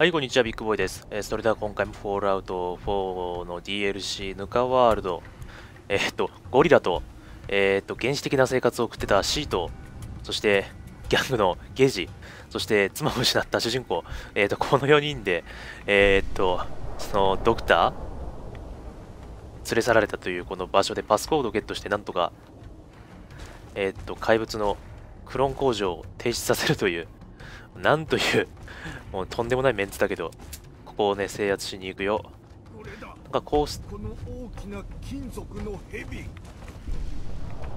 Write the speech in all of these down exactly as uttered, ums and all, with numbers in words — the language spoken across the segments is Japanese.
はい、こんにちは、ビッグボーイです。えー、それでは今回もフォールアウトフォーの ディーエルシー ヌカワールド、えー、っと、ゴリラと、えー、っと、原始的な生活を送ってたシート、そして、ギャングのゲージ、そして、妻を失った主人公、えー、っと、このよにんで、えー、っと、その、ドクター、連れ去られたというこの場所でパスコードをゲットして、なんとか、えー、っと、怪物のクローン工場を停止させるという、なんという、もうとんでもないメンツだけど、ここをね、制圧しに行くよ。なんかこうす、金属の蛇。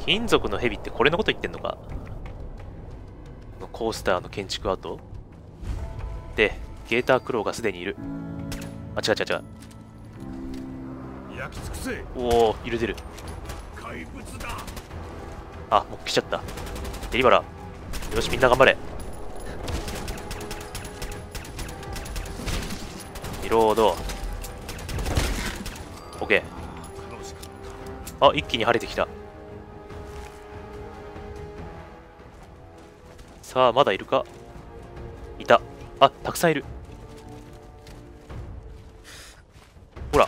金属の蛇ってこれのこと言ってんのか。コースターの建築跡で、ゲータークローがすでにいる。あ、違う違う違う。焼き尽くせ。おお、揺れてる。怪物だ。あ、もう来ちゃった。デリバラ。よし、みんな頑張れ。ロード OK。 あ、一気に晴れてきた。さあ、まだいるか。いた。あ、たくさんいる。ほら、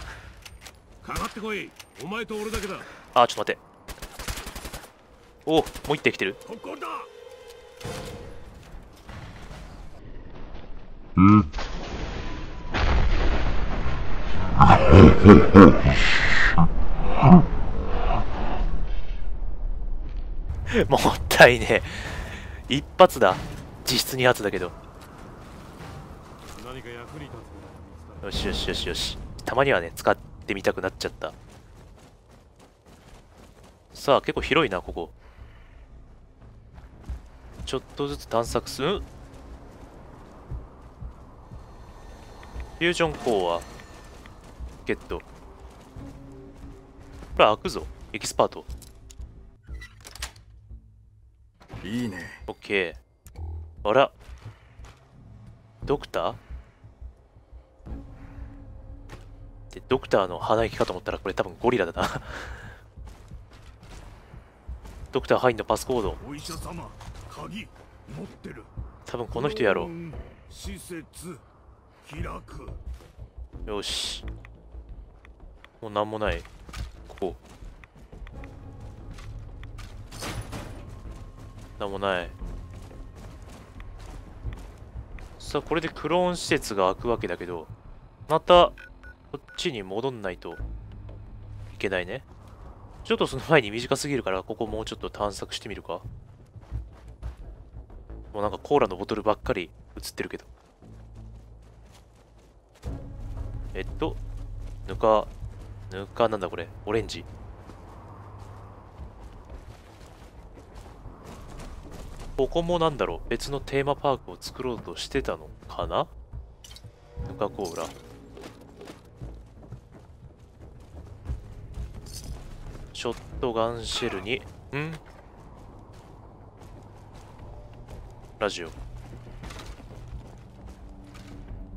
かかってこい。お前と俺だけだ。あ、ちょっと待って。おお、もう一体来てる。ここだ。うんもったいねえ。一発だ。実質に発だけど。よしよしよしよし。たまにはね、使ってみたくなっちゃった。さあ、結構広いな、ここ。ちょっとずつ探索する。フュージョンコアゲット。これ開くぞ、エキスパート。いいね。オッケー。あら、ドクターで、ドクターの鼻息かと思ったら、これ多分ゴリラだなドクターハインのパスコード。お医者様、鍵持ってる。多分この人やろう。施設開く。よし。もうなんもない。ここなんもない。さあ、これでクローン施設が開くわけだけど、またこっちに戻んないといけないね。ちょっとその前に短すぎるから、ここもうちょっと探索してみるか。もうなんかコーラのボトルばっかり映ってるけど。えっとぬかぬかなんだこれ。オレンジ。ここもなんだろう、別のテーマパークを作ろうとしてたのかな。ぬかコーラ。ショットガンシェルにんラジオ。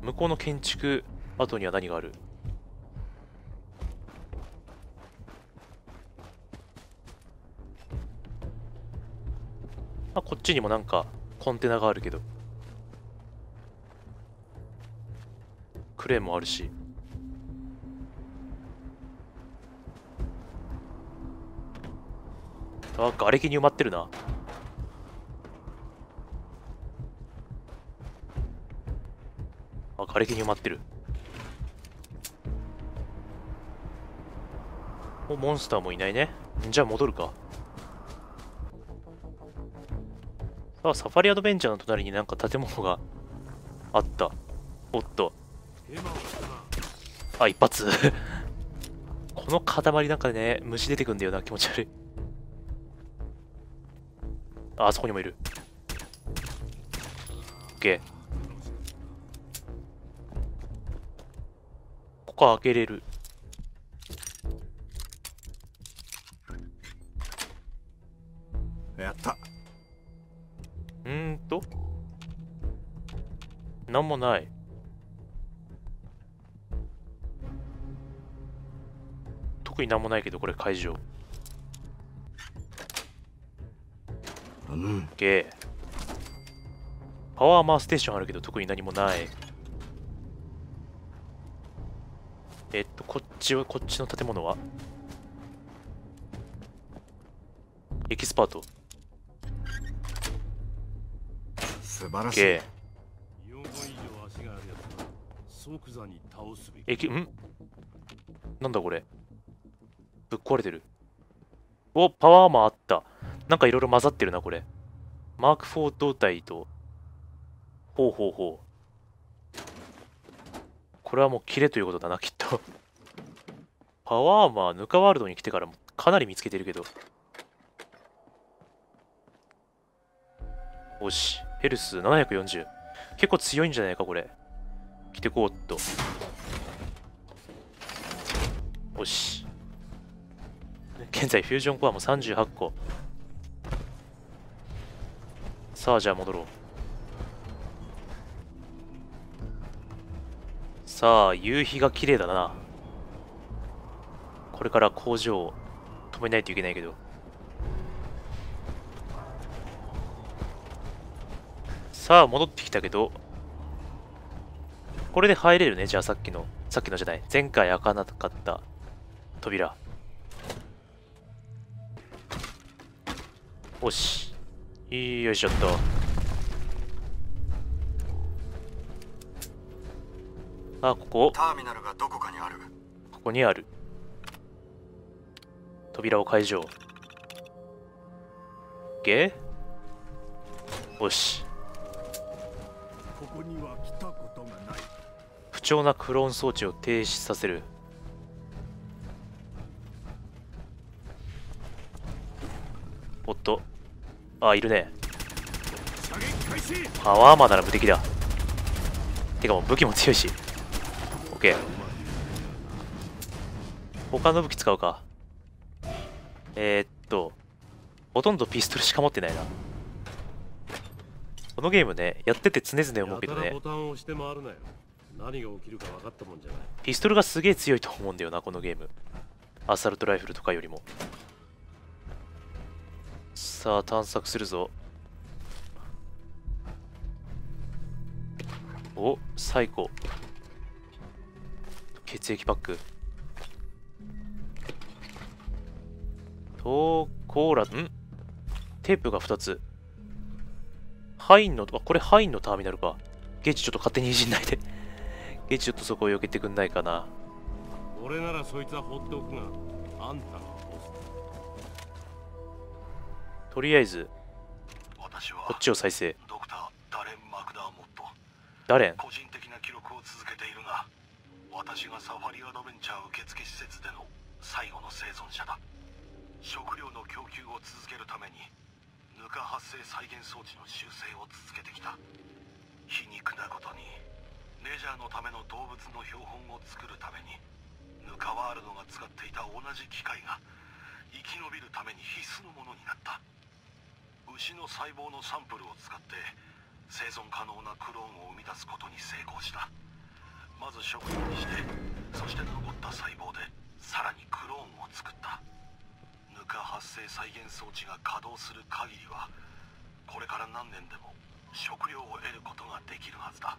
向こうの建築跡には何がある。あ、こっちにもなんかコンテナがあるけど、クレーンもあるし。あ、瓦礫に埋まってるな。あ、瓦礫に埋まってる。お、モンスターもいないね。じゃあ戻るか。あ、サファリアドベンチャーの隣になんか建物があった。おっと、あ、一発この塊なんかね、虫出てくんだよな、気持ち悪い。あ、あそこにもいる。オッケー。ここ開けれる。やった。うんと、なんもない。特になんもないけど、これ会場。うん、オッケー。パワーマーステーションあるけど特に何もない。こっちはこっちの建物はエキスパート。素晴らしい。Okay。 えきんなんだこれ、ぶっ壊れてる。お、パワーもあった。なんかいろいろ混ざってるなこれ。マークフォー胴体と、ほうほうほう、これはもうキレということだなきっと。パワーマー、ヌカワールドに来てからもかなり見つけてるけど。よし、ヘルスななひゃくよんじゅう、結構強いんじゃないかこれ。来てこうっと。よし、現在フュージョンコアもさんじゅうはっこ。さあじゃあ戻ろう。さあ夕日が綺麗だな。これから工場を止めないといけないけど、さあ戻ってきたけど、これで入れるね。じゃあさっきのさっきのじゃない、前回開かなかった扉。よし、よいしょっと。あ、ここターミナルがどこかにある。ここにある扉を解錠。 OK。 よし、ここには来たことがない。不調なクローン装置を停止させる。おっと、あ、いるね。パワーマーなら無敵だ。てかもう武器も強いし。 OK、 他の武器使うか。えー、っとほとんどピストルしか持ってないなこのゲームね。やってて常々思うけどね、ピストルがすげえ強いと思うんだよなこのゲーム、アサルトライフルとかよりも。さあ探索するぞ。お、サイコ血液パックとコーラんテープがふたつ。ハインの、あ、これハインのターミナルか。ゲッチちょっと勝手にいじんないでゲッチちょっとそこを避けてくんないかな。俺ならそいつは放っておくが、あんたのとりあえず、こっちを再生。ドクターダレン・マクダーモット。ダレン。個人的な記録を続けているが、私がサファリアドベンチャー受付施設での最後の生存者だ。食料の供給を続けるために、ぬか発生再現装置の修正を続けてきた。皮肉なことに、レジャーのための動物の標本を作るために、ぬかワールドが使っていた同じ機械が、生き延びるために必須のものになった。牛の細胞のサンプルを使って生存可能なクローンを生み出すことに成功した。まず食料にして、そして残った細胞でさらにクローンを作った。ぬか発生再現装置が稼働する限りは、これから何年でも食料を得ることができるはずだ。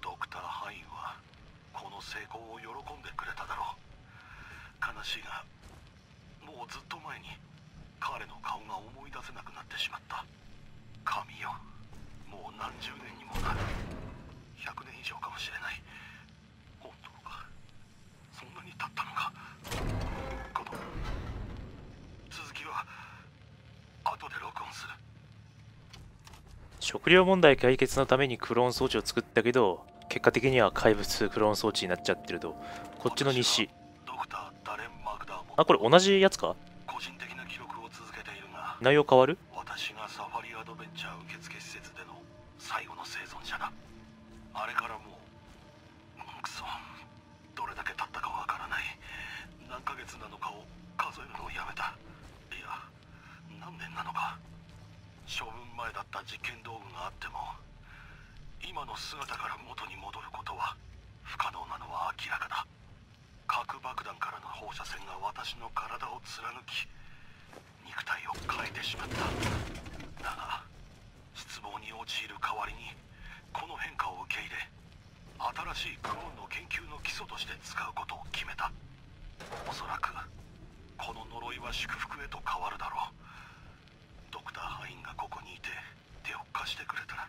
ドクター・ハインはこの成功を喜んでくれただろう。悲しいが、もうずっと前に彼の顔が思い出せなくなってしまった。神よ、もう何十年にもなる。ひゃくねん以上かもしれない。本当か、そんなに経ったのか。この続きは後で録音する。食料問題解決のためにクローン装置を作ったけど、結果的には怪物クローン装置になっちゃってると。こっちの西、あ、これ同じやつか。内容変わる？私がサファリアドベンチャー受付施設での最後の生存者だ。あれからもうクソ、どれだけ経ったかわからない。何ヶ月なのかを数えるのをやめた。いや、何年なのか。処分前だった実験道具があっても、今の姿から元に戻ることは不可能なのは明らかだ。核爆弾からの放射線が私の体を貫き、肉体を変えてしまった。だが失望に陥る代わりに、この変化を受け入れ、しいクローンの研究の基礎として使うことを決めた。おそらくこの呪いは祝福へと変わるだろう。ドクター・ハインがここにいて手を貸してくれたら。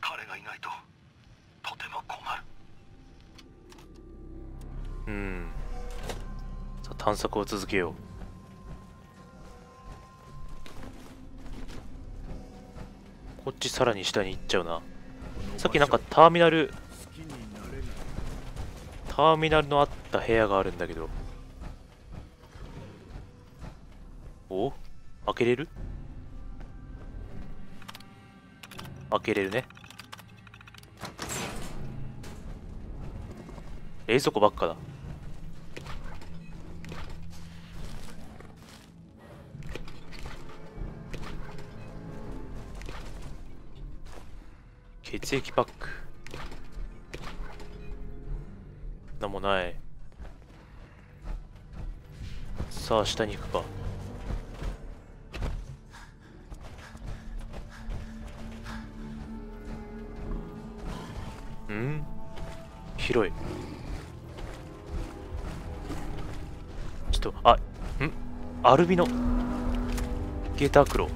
彼がいないととても困る。うん、さあ探索を続けよう。こっちさらに下に行っちゃうな。さっきなんかターミナルターミナルのあった部屋があるんだけど、お、開けれる？開けれるね。冷蔵庫ばっかだ。血液パックなんもない。さあ下に行くか。うん、広い。ちょっとあんアルビノゲータークロ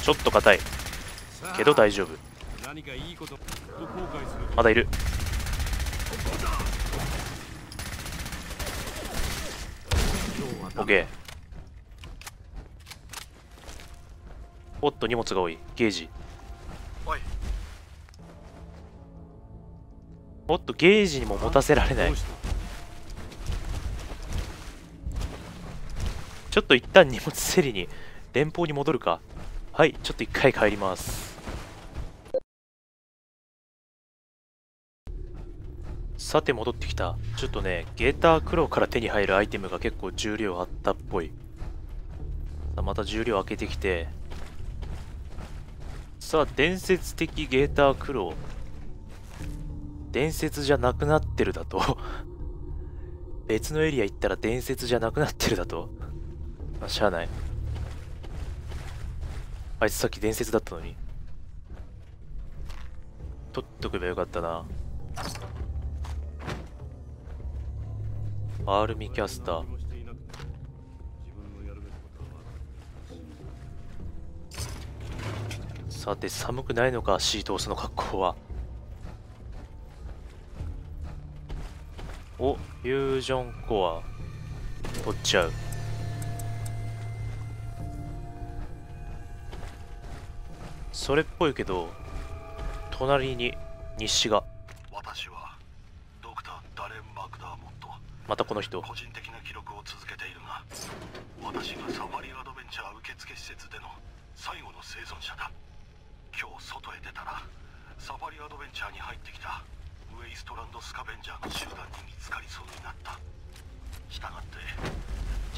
ちょっと硬いけど大丈夫。まだいる。OK。おっと荷物が多い。ゲージ。おっとゲージにも持たせられない。ちょっと一旦荷物競りに連邦に戻るか。はい、ちょっと一回帰ります。さて戻ってきた。ちょっとね、ゲータークローから手に入るアイテムが結構重量あったっぽい。さあまた重量開けてきて。さあ、伝説的ゲータークロー。伝説じゃなくなってるだと。別のエリア行ったら伝説じゃなくなってるだと。まあ、しゃあない。あいつさっき伝説だったのに。取っとけばよかったな。アルミキャスター。さて寒くないのか、シートオスの格好は。お、フュージョンコア取っちゃう。それっぽいけど、隣に日誌が。私はドクター・ダレン・マクダーモット。またこの人。個人的な記録を続けているが、私がサファリアドベンチャー受付施設での最後の生存者だ。今日外へ出たら、サファリアドベンチャーに入ってきたウェイストランド・スカベンジャーの集団に見つかりそうになった。したがって、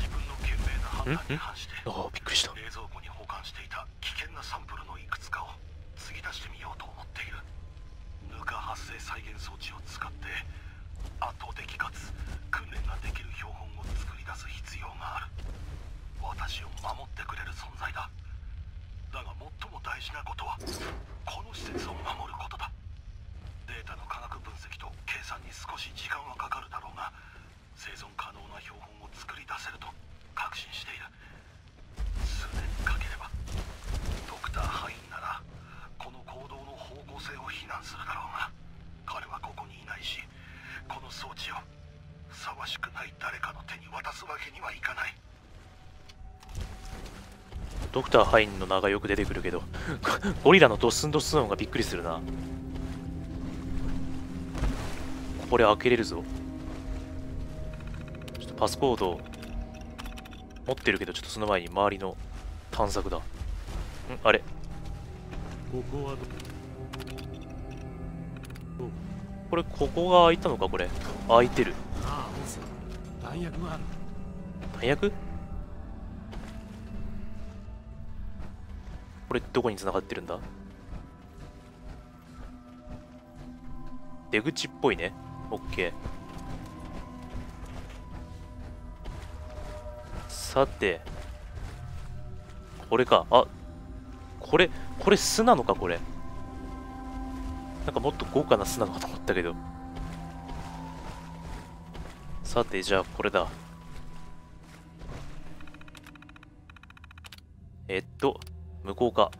自分の懸命な判断に反して、ああ、びっくりした。冷蔵庫に保管していた危険なサンプルのいくつかを継ぎ出してみようと思っている。ヌカ発生再現装置を使って圧倒的かつ訓練ができる標本を作り出す必要がある。私を守ってくれる存在だ。だが最も大事なことはこの施設を守ることだ。データの科学分析と計算に少し時間はかかるだろうが、生存可能な標本を作り出せると確信している。数年かければドクター・ハインならこの行動の方向性を非難するだろうが、彼はここにいないし、この装置をふさわしくない誰かの手に渡すわけにはいかない。ドクター・ハインの名がよく出てくるけどゴリラのドスンドスン音がびっくりするな。これ開けれるぞ。ちょっとパスコード持ってるけど、ちょっとその前に周りの探索だ。んあれ、ここはこれ、ここが開いたのか。これ開いてる。弾薬がある。弾薬、これどこに繋がってるんだ。出口っぽいね。オッケー。さてこれか。あ、これこれ巣なのか。これなんかもっと豪華な巣なのかと思ったけど。さて、じゃあこれだ。えっと、向こうか。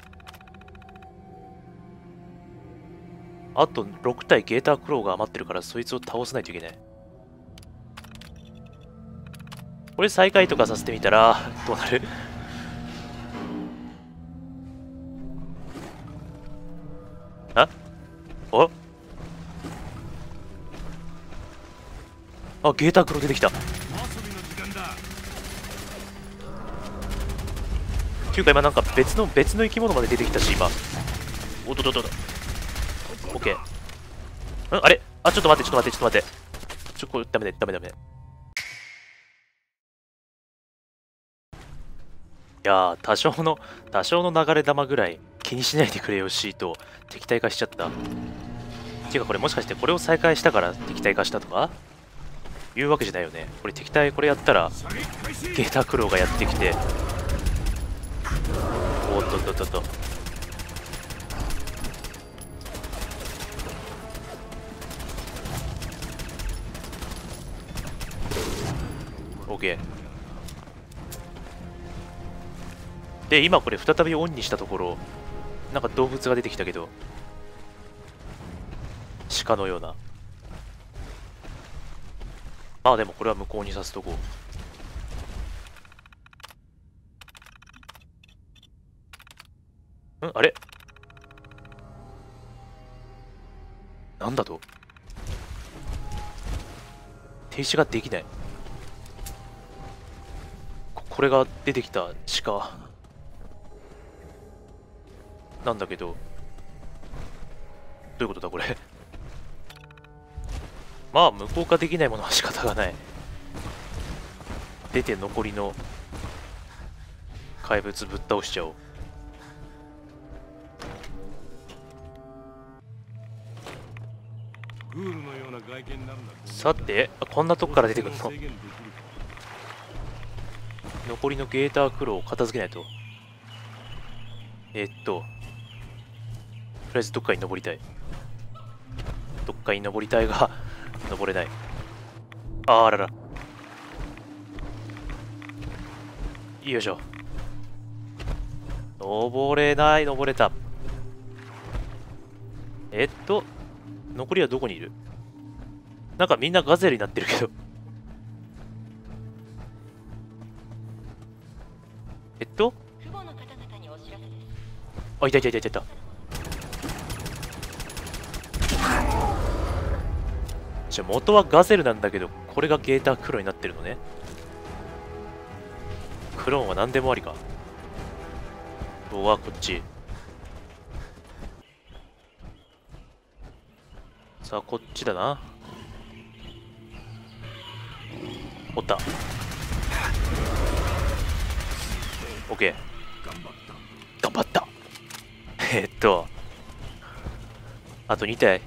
あとろくたいゲータークローが余ってるから、そいつを倒さないといけない。これ再開とかさせてみたらどうなるあおあ、ゲータークロー出てきた。っていうか今なんか別の別の生き物まで出てきたし、今おっとっとっとオッケー。んあれ、あ、ちょっと待って、ちょっと待って、ちょっと待って。ちょ、これダメだ、ダメダメ。いやー、多少の、多少の流れ玉ぐらい気にしないでくれよ、シート。敵対化しちゃった。ていうかこれもしかしてこれを再開したから敵対化したとかいうわけじゃないよね。これ敵対、これやったら、ゲータークローがやってきて、おっとっとっとっと。で、今これ再びオンにしたところ、なんか動物が出てきたけど、鹿のような。まあでもこれは無効にさせとこう。うん、あれなんだと、停止ができない。これが出てきた鹿なんだけど、どういうことだこれまあ無効化できないものは仕方がない。出て残りの怪物ぶっ倒しちゃおう。さて、あ、こんなとこから出てくるの。残りのゲータークローを片付けないと。えー、っととりあえずどっかに登りたい。どっかに登りたいが登れない。あーらら、よいしょ。登れない。登れた。えー、っと残りはどこにいる。なんかみんなガゼルになってるけど。えっとあ、いたいたいたいたいた。じゃあ元はガゼルなんだけど、これがゲータークローになってるのね。クローンは何でもありか。うわ、こっち。さあこっちだな。おった。オッケー、頑張った。えっとあとにたい。ん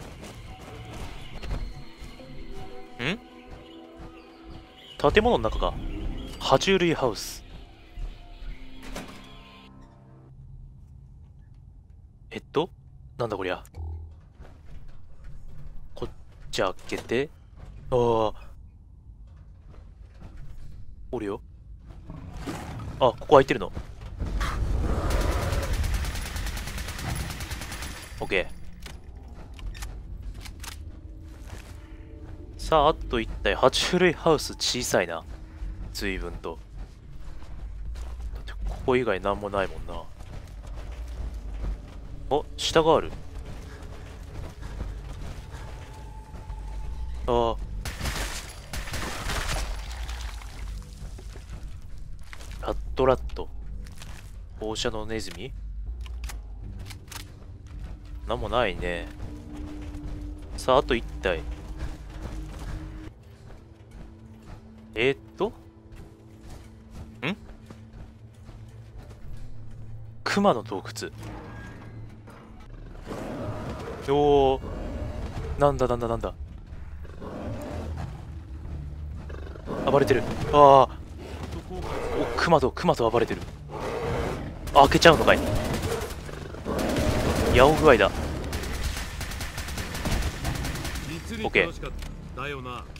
建物の中か。爬虫類ハウス。えっとなんだこりゃ。こっち開けて、ああおるよ。あ、ここ空いてるの。オッケー。さああといったい。爬虫類ハウス小さいな、随分と。だってここ以外なんもないもんな。お、下がある。ああ、ラットラット。放射能ネズミなんもないね。さああといったい。えー、っとん熊の洞窟。おお、なんだなんだなんだ、暴れてる。ああ、お、クマとクマと暴れてる。あ、開けちゃうのかい。八百具合だ。OK。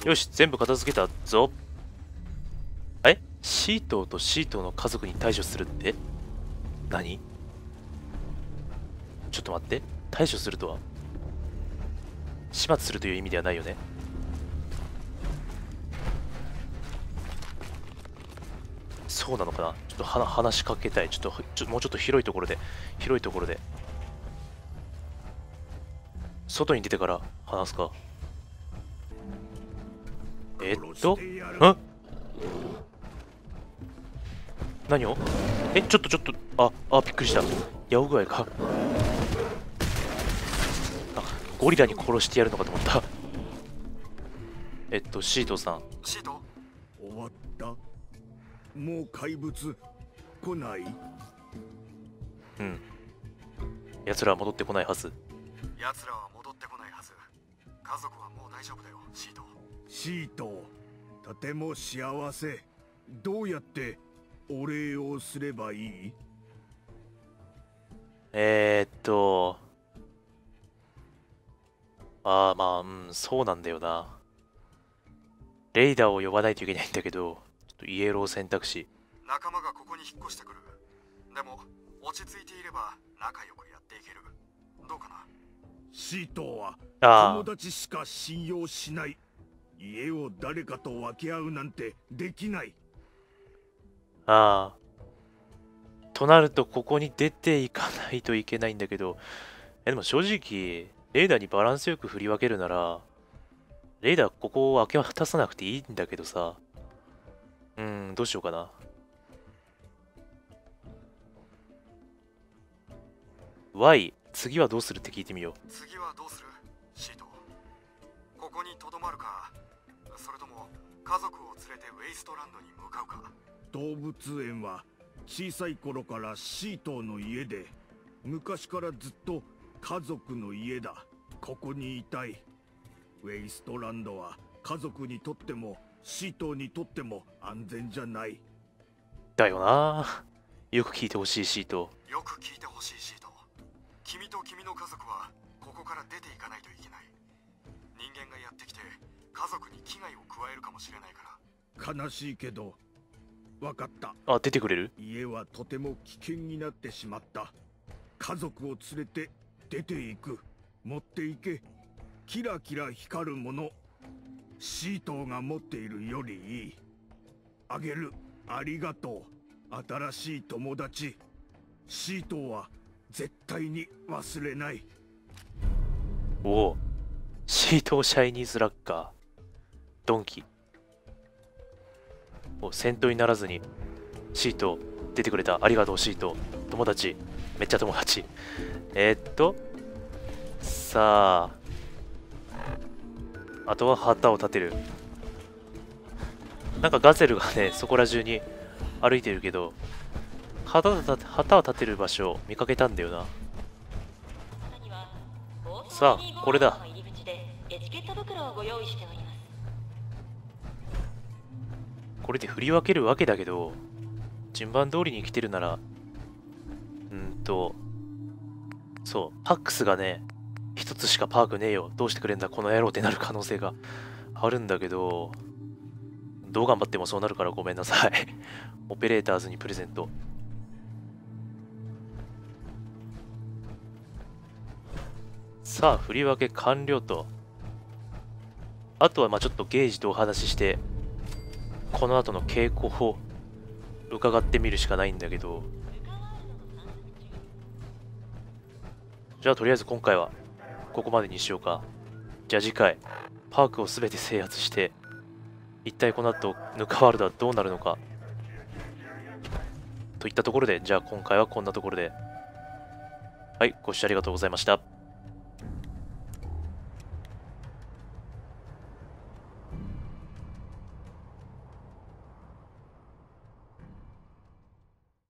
よし、全部片付けたぞ。え、シートーとシートーの家族に対処するって何？ちょっと待って、対処するとは始末するという意味ではないよね。そうなのかな。ちょっとは話しかけたい。ちょっとちょもうちょっと広いところで広いところで外に出てから話すか。えっとん何をえちょっとちょっとああびっくりした。八百具合か。あゴリラに殺してやるのかと思った。えっとシートさん、シート終わった。もう怪物来ない。うん、奴らは戻ってこないはず。奴らは戻ってこないはず。家族はもう大丈夫だよシート。シートとても幸せ。どうやってお礼をすればいい？えーっとああまあ、うん、そうなんだよな。レイダーを呼ばないといけないんだけど、ちょっとイエロー選択肢。仲間がここに引っ越してくる。でも落ち着いていれば仲良くやっていける。どうかな。シートは友達しか信用しない。家を誰かと分け合うなんてできない。ああとなるとここに出ていかないといけないんだけど、えでも正直レーダーにバランスよく振り分けるならレーダーここを明け渡さなくていいんだけどさ。うーん、どうしようかな。Y 次はどうするって聞いてみよう。次はどうするシート。ここに留まるか、それとも家族を連れてウェイストランドに向かうか。動物園は小さい頃からシートの家で、昔からずっと家族の家だ。ここにいたい。ウェイストランドは家族にとってもシートにとっても安全じゃない。だよな。よく聞いてほしいシート。よく聞いてほしいシート。君と君の家族はここから出ていかないといけない。人間がやってきて家族に危害を加えるかもしれないから。悲しいけど。わかった。あ、出てくれる。家はとても危険になってしまった。家族を連れて出ていく。持っていけ。キラキラ光るもの。シートが持っているよりいい。あげる。ありがとう新しい友達。シートは絶対に忘れない。おお、シートシャイニーズラッカードンキ。お、戦闘にならずにシート出てくれた。ありがとうシート。友達、めっちゃ友達。えー、っとさあ、あとは旗を立てる。なんかガゼルがねそこら中に歩いてるけど、旗を立て、旗を立てる場所を見かけたんだよな。さあこれだ。これで振り分けるわけだけど、順番通りに来てるなら、うんと、そう、パックスがね、一つしかパークねえよ、どうしてくれんだ、この野郎ってなる可能性があるんだけど、どう頑張ってもそうなるからごめんなさい。オペレーターズにプレゼント。さあ、振り分け完了と。あとは、まあちょっとゲージとお話しして、この後の傾向を伺ってみるしかないんだけど、じゃあとりあえず今回はここまでにしようか。じゃあ次回パークを全て制圧して、一体この後ヌカワールドはどうなるのかといったところで、じゃあ今回はこんなところで。はい、ご視聴ありがとうございました。